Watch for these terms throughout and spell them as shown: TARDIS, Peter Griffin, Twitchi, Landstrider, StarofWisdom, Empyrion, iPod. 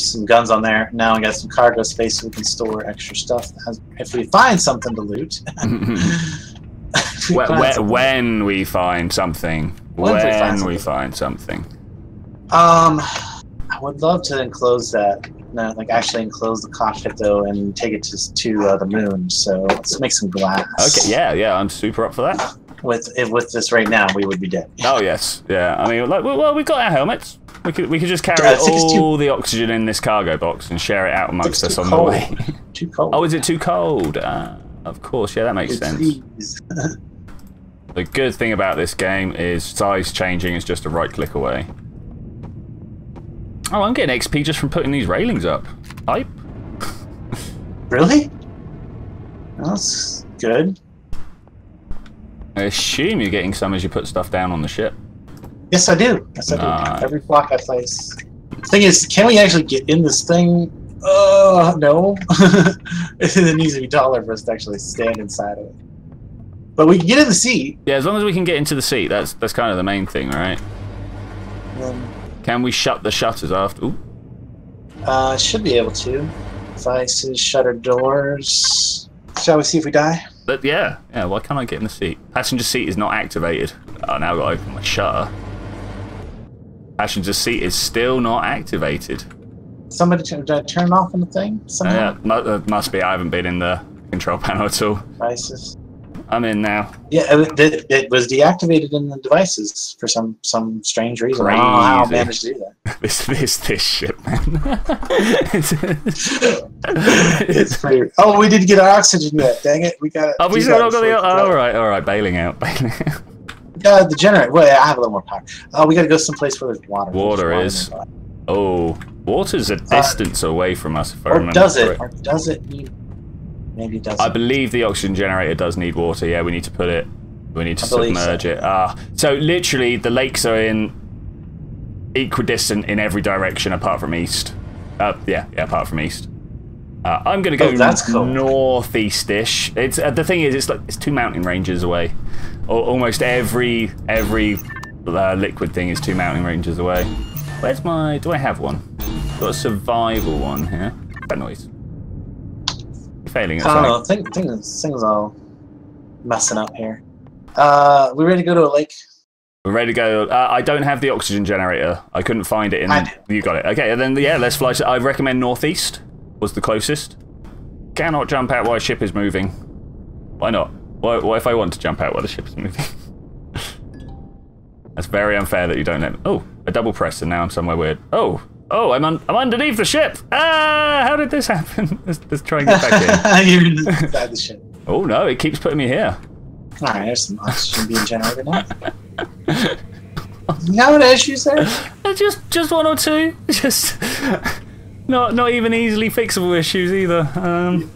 some guns on there. Now I got some cargo space so we can store extra stuff if we find something to loot. When we find something. I would love to enclose that. No, like actually enclose the cockpit though and take it to the moon. So let's make some glass. Okay. Yeah. Yeah. I'm super up for that. With this right now, we would be dead. Oh yes. Yeah. I mean, like, well, we've got our helmets. We could just carry all the oxygen in this cargo box and share it out amongst us on the way. Too cold. Oh, is it too cold? Of course, yeah, that makes sense. The good thing about this game is size changing is just a right click away. Oh, I'm getting XP just from putting these railings up. Hype. Really? That's good. I assume you're getting some as you put stuff down on the ship. Yes, I do. Yes, I do. Nice. Every block I place. The thing is, can we actually get in this thing? No. It needs to be taller for us to actually stand inside of it. But we can get in the seat. Yeah, as long as we can get into the seat, that's kind of the main thing, right? Can we shut the shutters after? Ooh. Should be able to. Devices, shutter doors. Shall we see if we die? But yeah, yeah. Why can't I get in the seat? Passenger seat is not activated. Oh, now I've got to open my shutter. Passenger seat is still not activated. Somebody did I turn off on the thing? Yeah, must be. I haven't been in the control panel at all. Devices. I'm in now. Yeah, it was deactivated in the devices for some strange reason. Crazy. I don't know how I managed to do that. This ship, man. It's weird. Oh, we didn't get our oxygen yet. Dang it, we got it. Oh, we still got the. Oh, all right, bailing out. The generator. Well, yeah, I have a little more power. Oh, we got to go someplace where there's water. Water. Oh, water's a distance away from us. If I remember. Or does it need? Maybe it doesn't. I believe the oxygen generator does need water. Yeah, we need to put it. We need to submerge it. So literally, the lakes are in equidistant in every direction apart from east. Yeah, apart from east. I'm gonna go northeast-ish. It's the thing is, it's two mountain ranges away. Almost every liquid thing is two mountain ranges away. Where's my? Do I have one? Got a survival one here. That noise. Failing at something. I don't know. Things all messing up here. We're ready to go to a lake. We're ready to go. I don't have the oxygen generator. I couldn't find it. You got it. Okay, and then yeah, let's fly. I recommend northeast was the closest. Cannot jump out while a ship is moving. Why not? What if I want to jump out while the ship is moving? That's very unfair that you don't let me. Oh, I double pressed and now I'm somewhere weird. Oh, I'm underneath the ship. Ah, how did this happen? Let's try and get back in. You're inside the ship. Oh no, it keeps putting me here. All right, there's some oxygen being generated now. No issues there. Just one or two. Just not even easily fixable issues either.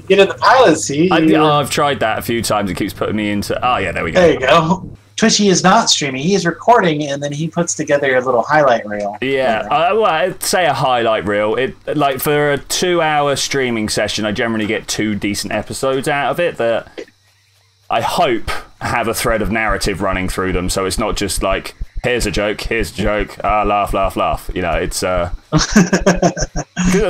Get in the pilot seat. I've tried that a few times. It keeps putting me into. Oh yeah, there we go. There you go. Twitchy is not streaming. He's recording, and then he puts together a little highlight reel. Yeah, well, I'd say a highlight reel. Like for a 2-hour streaming session, I generally get 2 decent episodes out of it that I hope have a thread of narrative running through them. So it's not just like here's a joke, laugh. You know, it's that's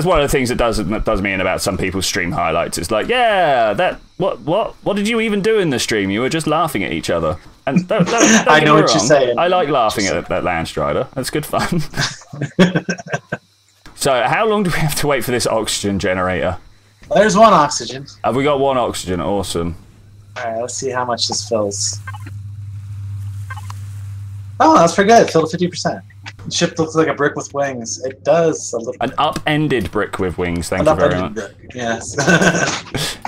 one of the things that does me in about some people's stream highlights. It's like, yeah, what did you even do in the stream? You were just laughing at each other. And don't I know what you're saying. I like laughing at that Landstrider. That's good fun. So, how long do we have to wait for this oxygen generator? Well, there's one oxygen. Have we got one oxygen? Awesome. All right, let's see how much this fills. Oh, that's pretty good. It filled 50%. The ship looks like a brick with wings. It does a little bit. An upended brick with wings. Thank you very much. Brick, yes.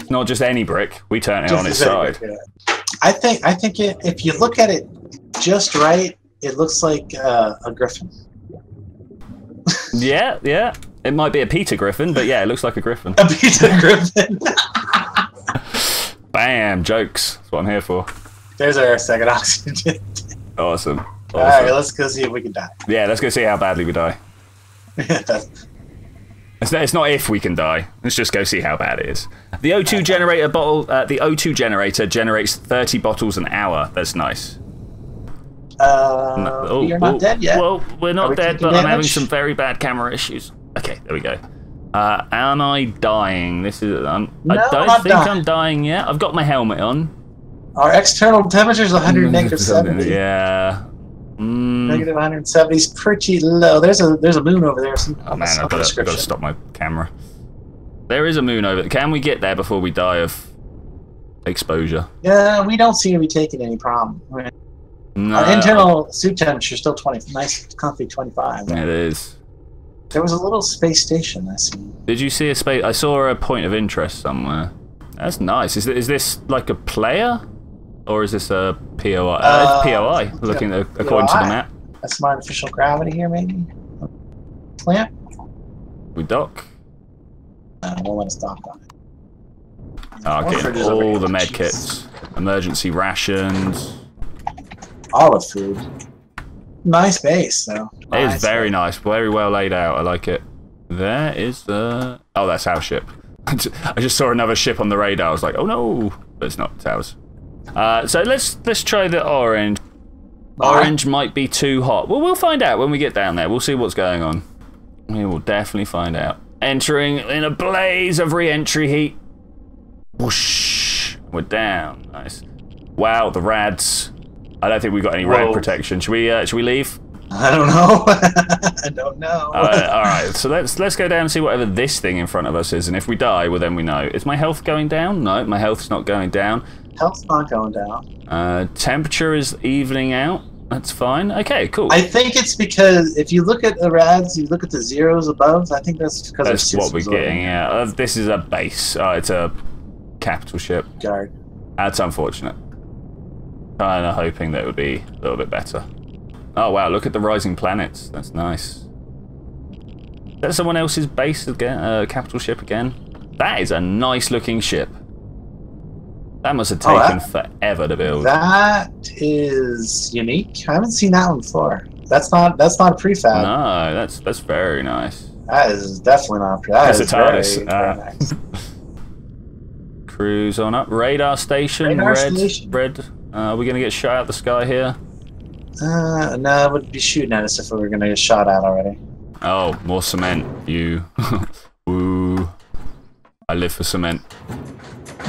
Not just any brick. We turn it just on its side. Brick, yeah. I think if you look at it just right, it looks like a griffin. Yeah. It might be a Peter Griffin, but yeah, it looks like a griffin. A Peter Griffin. Bam, jokes. That's what I'm here for. There's our second oxygen. Awesome. All right, let's go see if we can die. Yeah, let's go see how badly we die. It's not if we can die. Let's just go see how bad it is. The O2 generator bottle. The O2 generator generates 30 bottles an hour. That's nice. You're not dead yet. Well, we're not dead, but I'm having some very bad camera issues. Okay, there we go. Am I dying? This is. No, I don't think I'm dying yet. I've got my helmet on. Our external temperature is 100 negative 70. Yeah. Negative 170 is pretty low. There's a moon over there. Oh man, I've got to stop my camera. There is a moon over. Can we get there before we die of exposure? Yeah, we don't seem to be taking any problem. No. Our internal suit temperature is still 20. Nice, comfy 25. Right? It is. There was a little space station I see. Did you see a space? I saw a point of interest somewhere. That's nice. Is this like a player, or is this a POI? It's POI. Looking at, according to the map. That's my artificial gravity here, maybe. Plant. We dock. We'll let us dock on it. Oh, getting all the med kits, emergency rations, all the food. Nice base, though. It is very nice, very well laid out. I like it. There is the... Oh, that's our ship. I just saw another ship on the radar. I was like, oh no, but it's not ours. So let's try the orange. Orange might be too hot. Well, we'll find out when we get down there. We'll see what's going on. We will definitely find out. Entering in a blaze of re-entry heat. Whoosh. We're down. Nice. Wow, the rads. I don't think we've got any road protection. Should we leave? I don't know. I don't know. All right, so let's go down and see whatever this thing in front of us is, and if we die, well then we know. Is my health going down? No, my health's not going down. Health's not going down. Temperature is evening out. That's fine. Okay, cool. I think it's because if you look at the rads, you look at the zeros above. I think that's because that's what we're getting. Yeah, this is a base. It's a capital ship. Guard. That's unfortunate. Kind of hoping that it would be a little bit better. Oh wow, look at the rising planets. That's nice. Is that someone else's base again? Capital ship again? That is a nice looking ship. That must have taken forever to build. That is unique. I haven't seen that one before. That's not a prefab. No, that's very nice. That is definitely not a prefab. That's a TARDIS. Nice. Cruise on up. Radar station. Radar station. Red. Are we going to get shot out the sky here? No, it would be shooting at us if we were going to get shot at already. Oh, more cement. You. Ooh. I live for cement.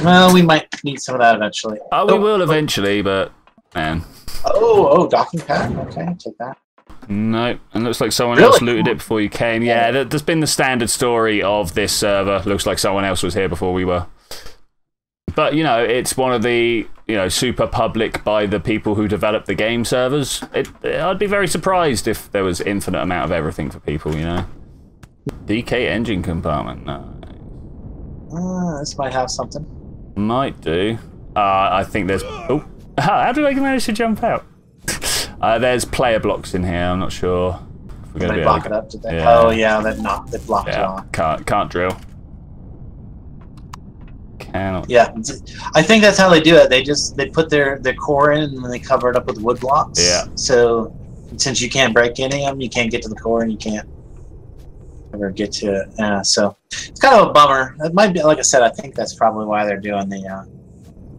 Well, we might need some of that eventually. Oh, we will eventually, but... Man. Oh, docking pad. Okay, take that. Nope. And looks like someone else looted it before you came. Yeah, there's been the standard story of this server. Looks like someone else was here before we were. But, you know, it's one of the... You know, super public by the people who develop the game servers. I'd be very surprised if there was infinite amount of everything for people, you know. DK engine compartment. No. This might have something. Might do. I think there's... Oh, how did I manage to jump out? There's player blocks in here. I'm not sure. If we're gonna be block it up, did they? Yeah. Oh yeah, they blocked it on. Can't drill. Yeah, I think that's how they do it. They put their core in and then they cover it up with wood blocks. Yeah. So since you can't break any of them, you can't get to the core and you can't ever get to it. So it's kind of a bummer. It might be, like I said, I think that's probably why they're doing the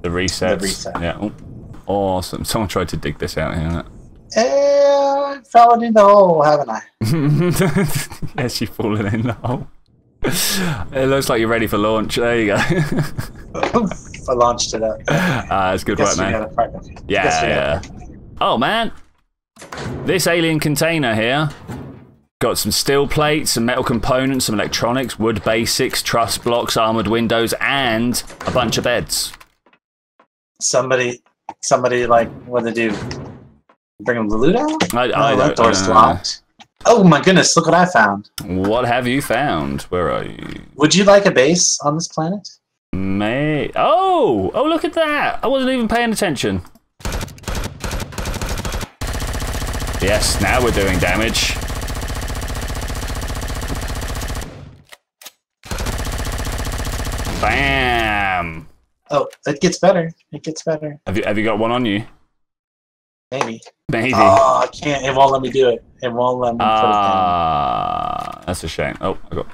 resets. The reset. Yeah. Oh, awesome. Someone tried to dig this out here. Didn't it? I fell in the hole, haven't I? Yes, you've fallen in the hole. It looks like you're ready for launch. There you go. I launched it up. It's good work, man. Yeah. Oh, man. This alien container here. Got some steel plates, some metal components, some electronics, wood basics, truss blocks, armoured windows, and a bunch of beds. Somebody, like, what do they do? Bring them the loot out? That door's locked. Oh my goodness, look what I found. What have you found? Where are you? Would you like a base on this planet? May. Oh, look at that. I wasn't even paying attention. Yes, now we're doing damage. Bam. Oh, it gets better. It gets better. Have you got one on you? Maybe. Oh, I can't. It won't let me do it. It won't let me put it down. That's a shame. Oh, I got.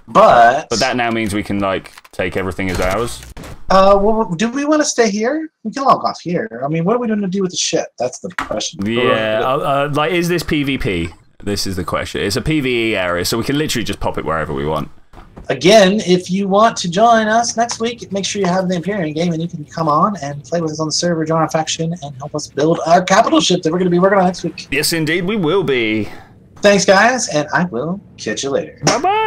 But that now means we can, like, take everything as ours. Well, do we want to stay here? We can log off here. I mean, what are we going to do with the ship? That's the question. Yeah. Like, is this PvP? This is the question. It's a PvE area, so we can literally just pop it wherever we want. Again, if you want to join us next week, make sure you have the Empyrion game and you can come on and play with us on the server, join our faction, and help us build our capital ship that we're going to be working on next week. Yes, indeed, we will be. Thanks, guys, and I will catch you later. Bye-bye.